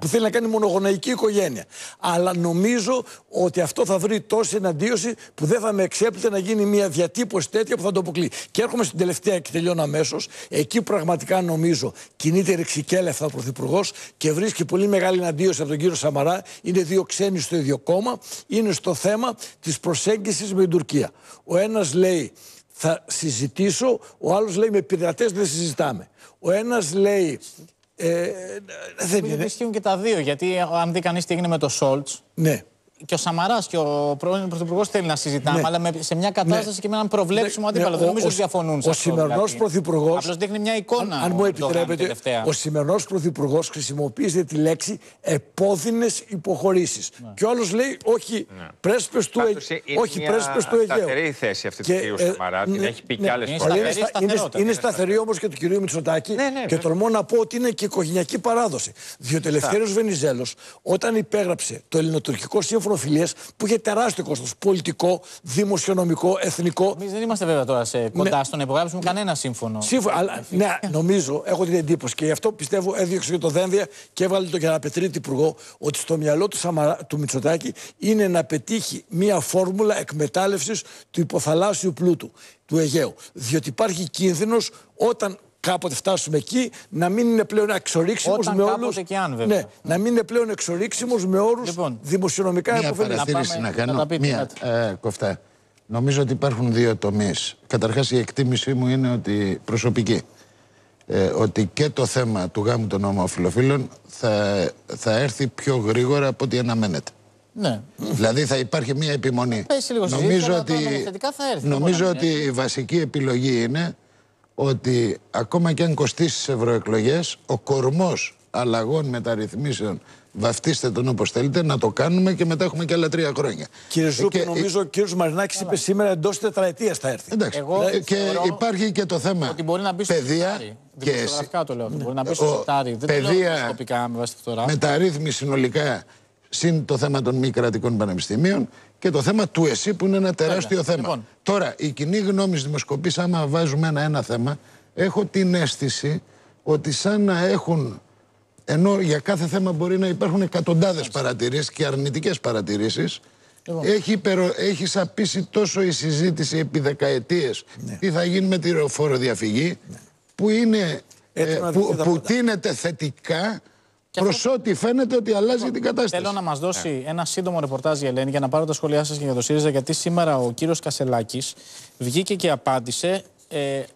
που θέλει να κάνει μονογονεϊκή οικογένεια. Αλλά νομίζω ότι αυτό θα βρει τόση εναντίωση που δεν θα με εξέπλητε να γίνει μια διατύπωση τέτοια που θα το αποκλεί. Και έρχομαι στην τελευταία και τελειώνω αμέσως. Εκεί πραγματικά νομίζω κινείται ρηξικέλευτα ο Πρωθυπουργός και βρίσκει πολύ μεγάλη εναντίωση από τον κύριο Σαμαρά. Είναι δύο ξένοι στο ίδιο κόμμα. Είναι στο θέμα της προσέγγισης με την Τουρκία. Ο ένας λέει θα συζητήσω, ο άλλος λέει με πειρατές δεν συζητάμε. Ο ένας λέει Δεν ισχύουν και τα δύο, γιατί αν δει κανείς τι έγινε με το Σόλτς. Ναι. Και ο Σαμαράς και ο πρώην πρωθυπουργός θέλει να συζητάμε, ναι, αλλά σε μια κατάσταση ναι, και με έναν προβλέψιμο ναι, αντίπαλο. Δεν νομίζω ότι διαφωνούν. Ο σημερινός πρωθυπουργός. Απλώς δείχνει μια εικόνα. Αν μου επιτρέπετε, ο σημερινός πρωθυπουργός χρησιμοποίησε τη λέξη επώδυνες υποχωρήσεις. Ναι. Και όλος λέει όχι, ναι, πρέσπες του Αιγαίου. Είναι σταθερή θέση αυτή του κυρίου Σαμαρά. Την έχει πει κι άλλες φορές. Είναι σταθερή όμως και του κυρίου Μητσοτάκη. Και τολμώ να πω ότι είναι και οικογενειακή παράδοση. Διότι ο Ελευθέριος Βενιζέλος, όταν υπέγραψε το ελληνοτουρκικό σύμφωνο φιλίες, που είχε τεράστιο κόστος πολιτικό, δημοσιονομικό, εθνικό. Εμείς δεν είμαστε βέβαια τώρα κοντά στον να υπογράψουμε κανένα σύμφωνο. Αλλά, ναι, νομίζω, έχω την εντύπωση και γι' αυτό πιστεύω έδιωξε και το δένδια και έβαλε τον Κεραπετρίτη υπουργό, ότι στο μυαλό του Μητσοτάκη είναι να πετύχει μία φόρμουλα εκμετάλλευσης του υποθαλάσσιου πλούτου του Αιγαίου. Διότι υπάρχει κίνδυνος όταν κάποτε φτάσουμε εκεί, να μην είναι πλέον εξορίξιμος με όρους. Ναι, να μην είναι πλέον εξορίξιμος με όρους λοιπόν, δημοσιονομικά επωφελείς. Μια παρατήρηση να κάνω. Κοφτά. Νομίζω ότι υπάρχουν δύο τομείς. Καταρχάς, η εκτίμησή μου είναι ότι προσωπική. Ότι και το θέμα του γάμου των ομοφυλοφίλων θα έρθει πιο γρήγορα από ό,τι αναμένεται. Ναι. Δηλαδή θα υπάρχει μια επιμονή. Νομίζω ότι, η βασική επιλογή είναι ότι ακόμα και αν κοστίσει στις ευρωεκλογές, ο κορμός αλλαγών, μεταρρυθμίσεων, βαφτίστε τον όπως θέλετε, να το κάνουμε και μετά έχουμε και άλλα 3 χρόνια. Κύριε Ζούπη, νομίζω ο κύριος Μαρινάκης είπε σήμερα εντός τετραετίας θα έρθει. Εντάξει. Και υπάρχει και το θέμα. Ότι μπορεί να μπει στο σιτάρι. Δημοσιογραφικά το λέω. Μπορεί να μπει στο σιτάρι. Δεν το λέω προσωπικά με βάση τώρα. Μεταρρύθμιση συνολικά, συν το θέμα των μη κρατικών πανεπιστημίων και το θέμα του ΕΣΥ που είναι ένα τεράστιο θέμα. Λοιπόν. Τώρα, η κοινή γνώμη στις δημοσκοπήσεις, άμα βάζουμε ένα θέμα, έχω την αίσθηση ότι σαν να έχουν, ενώ για κάθε θέμα μπορεί να υπάρχουν εκατοντάδες παρατηρήσεις και αρνητικές παρατηρήσεις, λοιπόν, έχει σαπίσει τόσο η συζήτηση επί δεκαετίες τι θα γίνει με τη φοροδιαφυγή, που είναι, που τείνεται θετικά, προς ό,τι φαίνεται ότι αλλάζει την κατάσταση. Θέλω να μας δώσει ένα σύντομο ρεπορτάζ η Ελένη για να πάρω τα σχόλιά σας και για το ΣΥΡΙΖΑ, γιατί σήμερα ο κύριος Κασελάκης βγήκε και απάντησε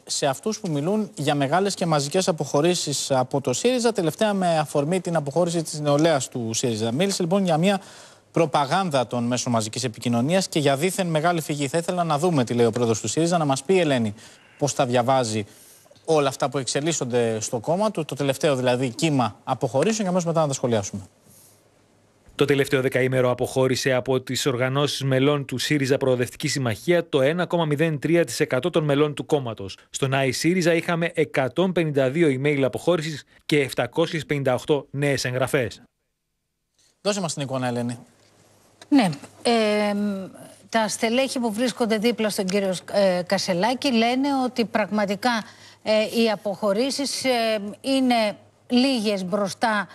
σε αυτούς που μιλούν για μεγάλες και μαζικές αποχωρήσεις από το ΣΥΡΙΖΑ, τελευταία με αφορμή την αποχώρηση της νεολαίας του ΣΥΡΙΖΑ. Μίλησε λοιπόν για μια προπαγάνδα των μέσων μαζικής επικοινωνίας και για δήθεν μεγάλη φυγή. Θα ήθελα να δούμε τι λέει ο πρόεδρος του ΣΥΡΙΖΑ, να μας πει η Ελένη πώς τα διαβάζει όλα αυτά που εξελίσσονται στο κόμμα του, το τελευταίο δηλαδή κύμα αποχωρήσεων, και αμέσως μετά να τα σχολιάσουμε. Το τελευταίο δεκαήμερο αποχώρησε από τις οργανώσεις μελών του ΣΥΡΙΖΑ Προοδευτική Συμμαχία το 1,03% των μελών του κόμματος. Στον ΣΥΡΙΖΑ είχαμε 152 email αποχώρησης και 758 νέες εγγραφές. Δώσε μας την εικόνα, Ελένη. Ναι. Τα στελέχη που βρίσκονται δίπλα στον κύριο Κασελάκη λένε ότι πραγματικά οι αποχωρήσεις είναι λίγες μπροστά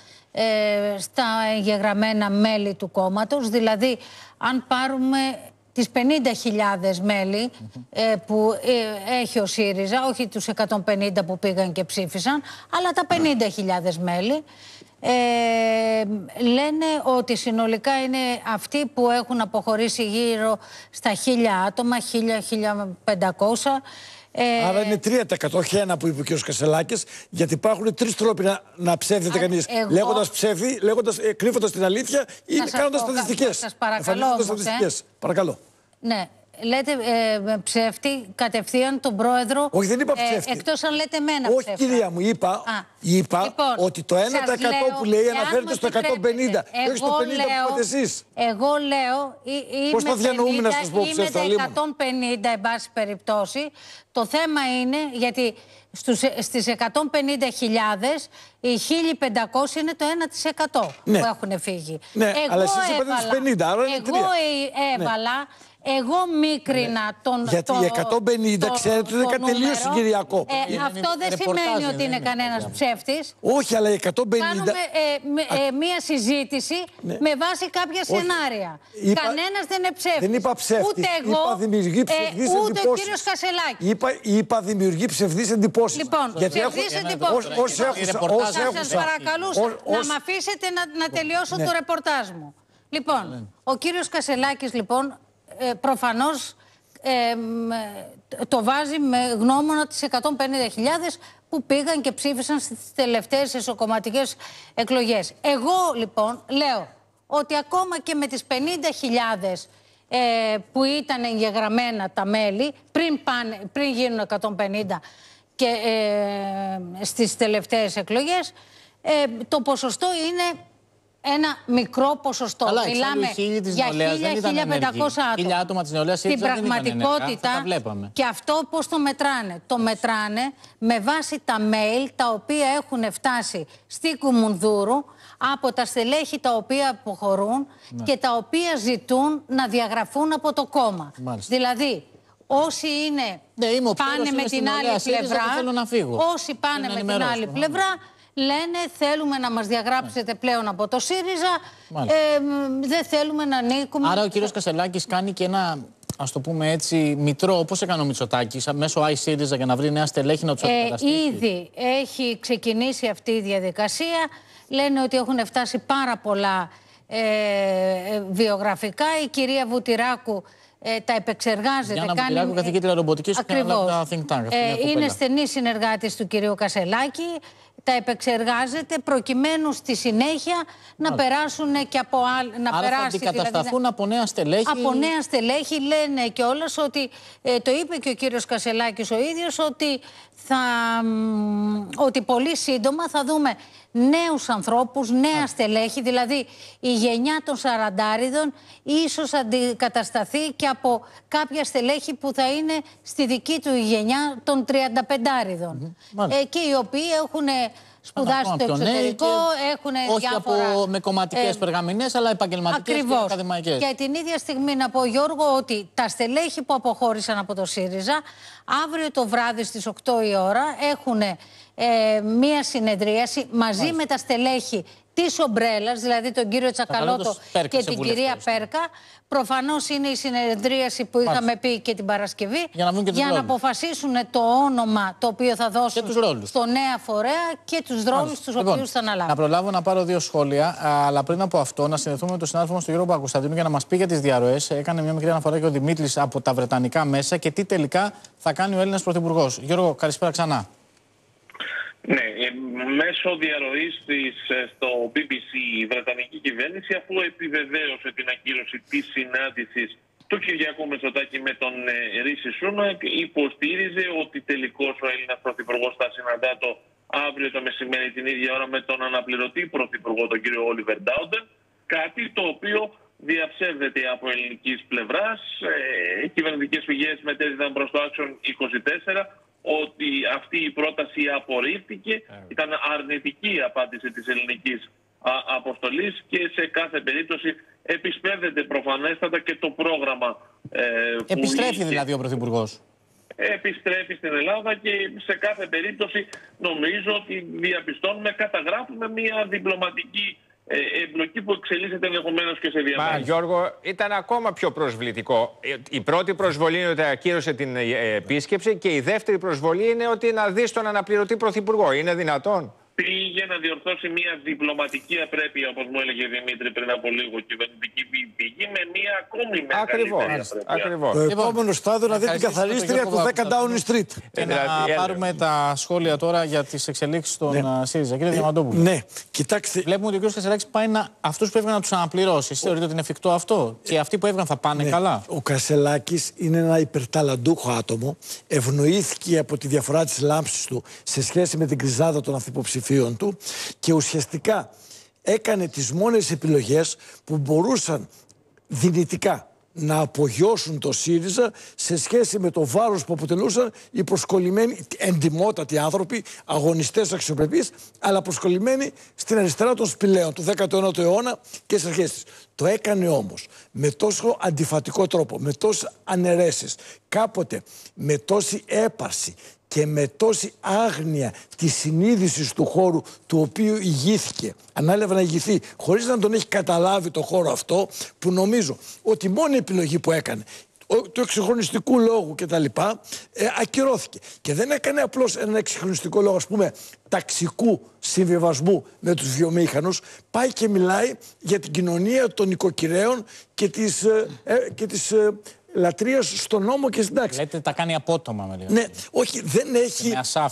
στα εγγεγραμμένα μέλη του κόμματος. Δηλαδή, αν πάρουμε τις 50.000 μέλη που έχει ο ΣΥΡΙΖΑ, όχι τους 150 που πήγαν και ψήφισαν, αλλά τα 50.000 μέλη, λένε ότι συνολικά είναι αυτοί που έχουν αποχωρήσει γύρω στα 1.000 άτομα, 1.000-1.500. Άρα είναι 3%, όχι 1 που είπε ο κ. Κασελάκης, γιατί υπάρχουν 3 τρόποι να ψεύδεται κανείς. Λέγοντας ψεύδι, κρύβοντας την αλήθεια ή κάνοντας στατιστικές. Σας παρακαλώ. Παρακαλώ. Ναι. Λέτε ψεύτη κατευθείαν τον πρόεδρο. Όχι, δεν είπα ψεύτη. Εκτός αν λέτε εμένα ψεύτη. Όχι, κυρία μου, είπα λοιπόν, ότι το 1% που λέει αναφέρεται στο 150. Όχι στο 50 που είπατε εσείς. Εγώ λέω. Πώς θα διανοούμε να σας πω ψεύτη. Είμαι 150, εν πάση περιπτώσει. Το θέμα είναι, γιατί στις 150.000 οι 1.500 είναι το 1% που έχουν φύγει. Ναι, αλλά εσείς είπατε τις 50, άρα είναι 3. Εγώ έβαλα. Εγώ μίκρινα τον. Γιατί οι 150 ξέρετε ότι είναι τελείως συγκυριακό. Αυτό δεν σημαίνει ότι είναι κανένας ψεύτης. Όχι, αλλά οι 150. Κάνουμε μία συζήτηση με βάση κάποια σενάρια. Κανένας δεν είναι ψεύτης. Δεν είπα ψεύτη. Ούτε εγώ, ούτε ο κύριος Κασελάκης. Είπα δημιουργεί ψευδείς εντυπώσεις. Λοιπόν, ψευδείς εντυπώσεις. Θα σας παρακαλούσα να με αφήσετε να τελειώσω το ρεπορτάζ μου. Λοιπόν, ο κύριος Κασελάκης, λοιπόν. Προφανώς το βάζει με γνώμονα τις 150.000 που πήγαν και ψήφισαν στις τελευταίες εσωκομματικές εκλογές. Εγώ λοιπόν λέω ότι ακόμα και με τις 50.000 που ήταν εγγεγραμμένα τα μέλη πριν γίνουν 150 και στις τελευταίες εκλογές, το ποσοστό είναι ένα μικρό ποσοστό. Αλλά μιλάμε για 1.000-1.500 άτομα. Στην πραγματικότητα, και αυτό πώς το μετράνε? Το μετράνε με βάση τα mail τα οποία έχουν φτάσει στη Κουμουνδούρου από τα στελέχη τα οποία αποχωρούν, ναι, και τα οποία ζητούν να διαγραφούν από το κόμμα. Μάλιστα. Δηλαδή, όσοι είναι, ναι, πάνε με την άλλη πλευρά, όσοι πάνε με την άλλη πλευρά, λένε θέλουμε να μας διαγράψετε πλέον από το ΣΥΡΙΖΑ, δεν θέλουμε να ανήκουμε. Άρα ο κύριος Κασελάκης κάνει και ένα, ας το πούμε έτσι, μητρό, όπως έκανε ο Μητσοτάκης, μέσω ΣΥΡΙΖΑ, για να βρει νέα στελέχη να τους αντικαταστήσει. Ήδη έχει ξεκινήσει αυτή η διαδικασία. Λένε ότι έχουν φτάσει πάρα πολλά βιογραφικά. Η κυρία Βουτυράκου τα επεξεργάζεται. Γιάννα Βουτυράκου, καθηγήτρια ρομποτικής που κάνει τα think tank. Είναι στενή συνεργάτης του κυρίου Κασελάκη. Τα επεξεργάζεται προκειμένου στη συνέχεια να περάσουν και από άλλα. Άρα θα αντικατασταθούν δηλαδή, από νέα στελέχη. Από νέα στελέχη, λένε κιόλας ότι, το είπε και ο κύριος Κασελάκης ο ίδιος, ότι πολύ σύντομα θα δούμε νέους ανθρώπους, νέα στελέχη, δηλαδή η γενιά των σαραντάριδων ίσως αντικατασταθεί και από κάποια στελέχη που θα είναι στη δική του γενιά των 35άριδων. Και οι οποίοι έχουν σπουδάσει στο εξωτερικό, έχουν διάφορα... Όχι από με κομματικές περγαμηνές, αλλά επαγγελματικές και ακαδημαϊκές. Και την ίδια στιγμή να πω, Γιώργο, ότι τα στελέχη που αποχώρησαν από το ΣΥΡΙΖΑ, αύριο το βράδυ στις 8 η ώρα έχουν μία συνεδρίαση μαζί με τα στελέχη της ομπρέλας, δηλαδή τον κύριο Τσακαλώτο και την κυρία Πέρκα. Προφανώς είναι η συνεδρίαση που είχαμε πει και την Παρασκευή, για να αποφασίσουν το όνομα το οποίο θα δώσουν στο νέα φορέα και τους δρόμους τους οποίους θα αναλάβουν. Να προλάβω να πάρω δύο σχόλια, αλλά πριν από αυτό να συνδεθούμε με τον συνάδελφο μας, τον Γιώργο Παγκοσταντίνου, για να μας πει για τις διαρροές. Έκανε μια μικρή αναφορά και ο Δημήτρης από τα βρετανικά μέσα και τι τελικά θα κάνει ο Έλληνας Πρωθυπουργός. Γιώργο, καλησπέρα ξανά. Ναι, μέσω διαρροής της στο BBC η βρετανική κυβέρνηση, αφού επιβεβαίωσε την ακύρωση της συνάντησης του Κυριάκου Μητσοτάκη με τον Ρίσι Σούνακ, υποστήριζε ότι τελικώς ο Έλληνας Πρωθυπουργός θα συναντά το αύριο το μεσημέρι την ίδια ώρα με τον αναπληρωτή Πρωθυπουργό, τον κύριο Όλιβερ Ντάουντ, κάτι το οποίο διαψεύδεται από ελληνικής πλευράς. Κυβερνητικές φυγές μετέδιδαν προς το ACTION 24 ότι αυτή η πρόταση απορρίφθηκε, ήταν αρνητική η απάντηση της ελληνικής αποστολής και σε κάθε περίπτωση επισπεύδεται προφανέστατα και το πρόγραμμα που... Επιστρέφει δηλαδή ο Πρωθυπουργός. Επιστρέφει στην Ελλάδα και σε κάθε περίπτωση νομίζω ότι διαπιστώνουμε, καταγράφουμε μια διπλωματική εμπλοκή που εξελίσσεται ενδεχομένως και σε διαμάχες. Μα Γιώργο, ήταν ακόμα πιο προσβλητικό. Η πρώτη προσβολή είναι ότι ακύρωσε την επίσκεψη και η δεύτερη προσβολή είναι ότι να δει τον αναπληρωτή Πρωθυπουργό. Είναι δυνατόν? Πήγε να διορθώσει μια διπλωματική απρέπεια, όπως μου έλεγε Δημήτρη πριν από λίγο, κυβερνητική πηγή, με μια ακόμη μεγαλύτερη απρέπεια. Το επόμενο στάδιο να δει την καθαρίστρια του 10 Downing Street. Να πάρουμε τα σχόλια τώρα για τις εξελίξεις των ΣΥΡΙΖΑ. Κύριε Διαμαντόπουλο. Ναι, κοιτάξτε. Βλέπουμε ότι ο κ. Κασελάκης πάει να αυτούς που έβγαιναν να τους αναπληρώσει. Θεωρείτε ότι είναι εφικτό αυτό? Και αυτοί που έβγαιναν θα πάνε καλά? Ο Κασελάκης είναι ένα υπερταλαντούχο άτομο. Ευνοήθηκε από τη διαφορά της λάμψης του σε σχέση με την κριζάδα των αυθυποψηφίων του και ουσιαστικά έκανε τις μόνες επιλογές που μπορούσαν δυνητικά να απογειώσουν το ΣΥΡΙΖΑ σε σχέση με το βάρος που αποτελούσαν οι προσκολλημένοι, εντιμότατοι άνθρωποι, αγωνιστές αξιοπρεπείς, αλλά προσκολλημένοι στην αριστερά των σπηλαίων του 19ου αιώνα και στις αρχές της. Το έκανε όμως με τόσο αντιφατικό τρόπο, με τόσες αναιρέσεις, κάποτε με τόση έπαρση και με τόση άγνοια της συνείδησης του χώρου του οποίου ηγήθηκε, ανάλευε να ηγηθεί, χωρίς να τον έχει καταλάβει το χώρο αυτό, που νομίζω ότι μόνη επιλογή που έκανε, του εξυγχρονιστικού λόγου κτλ., ακυρώθηκε. Και δεν έκανε απλώς ένα εξυγχρονιστικό λόγο, ας πούμε, ταξικού συμβιβασμού με τους βιομήχανους. Πάει και μιλάει για την κοινωνία των οικοκυρέων και της λατρείας στον νόμο και στην τάξη. Λέτε τα κάνει απότομα με λίγο. Ναι, όχι,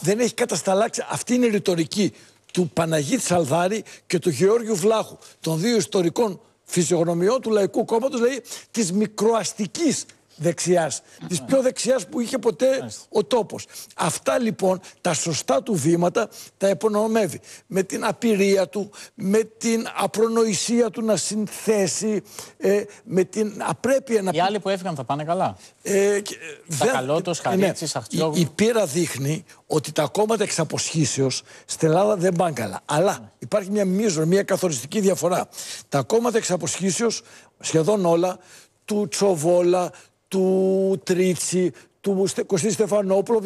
δεν έχει κατασταλάξει. Αυτή είναι η ρητορική του Παναγίτη Σαλδάρη και του Γεώργιου Βλάχου, των δύο ιστορικών φυσιογνωμιών του Λαϊκού Κόμματος, δηλαδή της μικροαστικής δεξιάς, της πιο δεξιάς που είχε ποτέ ο τόπος. Αυτά λοιπόν τα σωστά του βήματα τα επωνομεύει. Με την απειρία του, με την απρονοησία του να συνθέσει, με την απρέπεια να... Οι άλλοι που έφυγαν θα πάνε καλά. Τσακαλώτος, Χαρίτσης, Αχτιόγλου. Η πείρα δείχνει ότι τα κόμματα εξ αποσχήσεως στην Ελλάδα δεν πάνε καλά. Αλλά υπάρχει μια μείζων, μια καθοριστική διαφορά. Τα κόμματα εξ αποσχήσεως, σχεδόν όλα, του Τσοβόλα, του Τρίτσι, του Κωστή Στεφανόπουλου,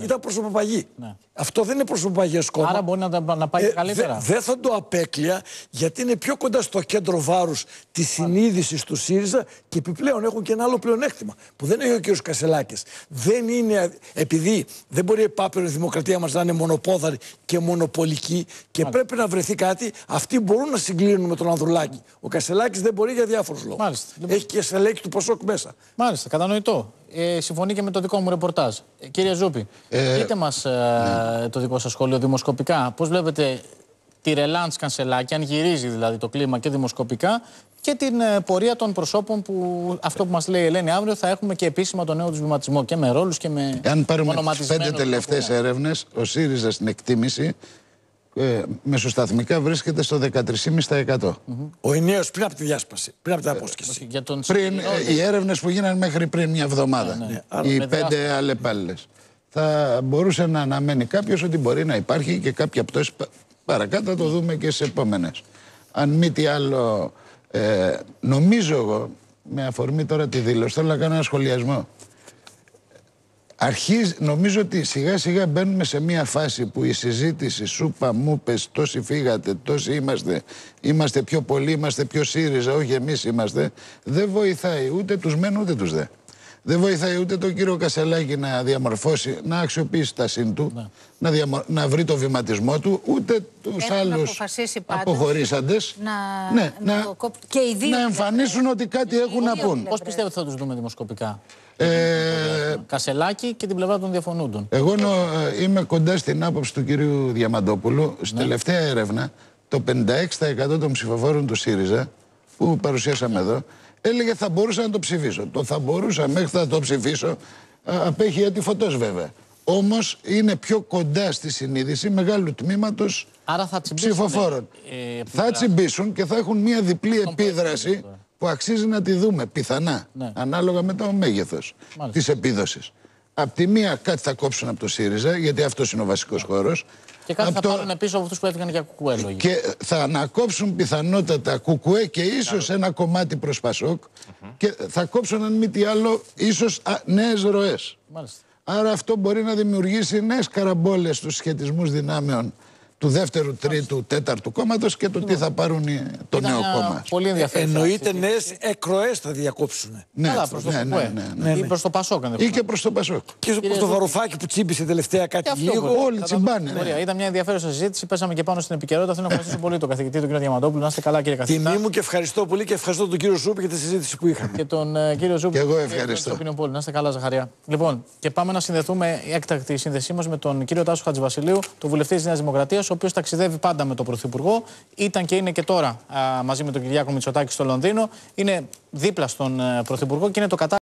ήταν προσωποπαγή. Ναι. Αυτό δεν είναι προσωποπαγές κόμμα. Άρα μπορεί να πάει καλύτερα. Δεν θα το απέκλεια, γιατί είναι πιο κοντά στο κέντρο βάρους της συνείδησης του ΣΥΡΙΖΑ και επιπλέον έχουν και ένα άλλο πλεονέκτημα που δεν έχει ο κ. Κασελάκης. Δεν είναι, επειδή δεν μπορεί η επάπειρη δημοκρατία μας να είναι μονοπόδαρη και μονοπολική και πρέπει να βρεθεί κάτι, αυτοί μπορούν να συγκλίνουν με τον Ανδρουλάκη. Ο Κασελάκης δεν μπορεί για διάφορους λόγους. Μάλιστα. Έχει και σελέκι του Πασόκ μέσα. Μάλιστα, κατανοητό. Συμφωνεί και με το δικό μου ρεπορτάζ. Κύριε Ζούπη, πείτε μας το δικό σας σχόλιο δημοσκοπικά. Πώς βλέπετε τη ρελάντς Κασελάκη, αν γυρίζει δηλαδή το κλίμα και δημοσκοπικά, και την πορεία των προσώπων που, αυτό που μας λέει η Ελένη, αύριο θα έχουμε και επίσημα τον νέο τμηματισμό και με ρόλους και με. Αν πάρουμε τις 5 τελευταίες έρευνες, ο ΣΥΡΙΖΑ στην εκτίμηση μεσοσταθμικά βρίσκεται στο 13,5%. Ο ενιαίος πριν από τη διάσπαση, πριν από την απόσχεση. Πριν οι έρευνες που γίνανε μέχρι πριν μια εβδομάδα, οι 5 αλλεπάλληλες. Θα μπορούσε να αναμένει κάποιος ότι μπορεί να υπάρχει και κάποια πτώση παρακάτω, θα το δούμε και στις επόμενες. Αν μη τι άλλο, νομίζω εγώ, με αφορμή τώρα τη δήλωση, θέλω να κάνω ένα σχολιασμό. Νομίζω ότι σιγά σιγά μπαίνουμε σε μια φάση που η συζήτηση σούπα, μούπες, τόσοι φύγατε, τόσοι είμαστε πιο πολλοί, είμαστε πιο ΣΥΡΙΖΑ, όχι εμείς είμαστε, δεν βοηθάει ούτε τους μεν ούτε τους δε. Δεν βοηθάει ούτε τον κύριο Κασελάκη να διαμορφώσει, να αξιοποιήσει τα συν του, να βρει το βηματισμό του, ούτε τους άλλους αποχωρήσαντες να εμφανίσουν ότι κάτι έχουν να πούν. Πώς πιστεύετε θα τους δούμε δημοσκοπικά? Κασελάκη και την πλευρά των διαφωνούντων. Εγώ είμαι κοντά στην άποψη του κυρίου Διαμαντόπουλου. Στην τελευταία έρευνα, το 56% των ψηφοφόρων του ΣΥΡΙΖΑ που παρουσιάσαμε εδώ έλεγε θα μπορούσα να το ψηφίσω. Το θα μπορούσα μέχρι θα το ψηφίσω απέχει έτη φωτός βέβαια. Όμως είναι πιο κοντά στη συνείδηση μεγάλου τμήματος ψηφοφόρων. Θα τσιμπήσουν και θα έχουν μια διπλή επίδραση που αξίζει να τη δούμε, πιθανά, ανάλογα με το μέγεθος της επίδοσης. Απ' τη μία κάτι θα κόψουν από το ΣΥΡΙΖΑ, γιατί αυτός είναι ο βασικός χώρος. Και κάτι θα πάρουν πίσω από αυτούς που έφυγαν για κουκουέ, λόγια. Και θα ανακόψουν πιθανότατα κουκουέ και ίσως ένα κομμάτι προς Πασόκ και θα κόψουν, αν μη τι άλλο, ίσως νέες ροές. Άρα αυτό μπορεί να δημιουργήσει νέες καραμπόλες στους σχετισμούς δυνάμεων του δεύτερου, τρίτου, τέταρτου κόμματος και το τι θα πάρουν το νέο κόμμα. Πολύ ενδιαφέρον. Εννοείται νέες εκροές θα διακόψουν. Ναι, ή προς το Πασόκ. Ή και προς το Πασόκ. Και προς το Βαρουφάκι που τσίμπησε τελευταία κάτι λίγο. Όλοι τσιμπάνε. Ήταν μια ενδιαφέρουσα συζήτηση. Πέσαμε και πάνω στην επικαιρότητα. Θέλω να ευχαριστήσω πολύ τον καθηγητή του κ. Διαμαντόπουλου. Να είστε καλά, κύριε καθηγητή. Τιμή μου και ευχαριστώ πολύ και ευχαριστώ τον κύριο Ζούπη για τη συζήτηση που είχαμε. Και τον κύριο Ζούπη. Εγώ ευχαριστώ. Να είστε καλά, Ζαχαρία. Λοιπόν, και πάμε να συνδεθούμε έκτακτη σύνδεσή μας με τον κύριο Τάσο Χατζαλίου, τον βουλευτή της Νέας Δημοκρατίας, ο οποίος ταξιδεύει πάντα με τον Πρωθυπουργό, ήταν και είναι και τώρα μαζί με τον Κυριάκο Μητσοτάκη στο Λονδίνο. Είναι δίπλα στον Πρωθυπουργό και είναι το κατάλληλο.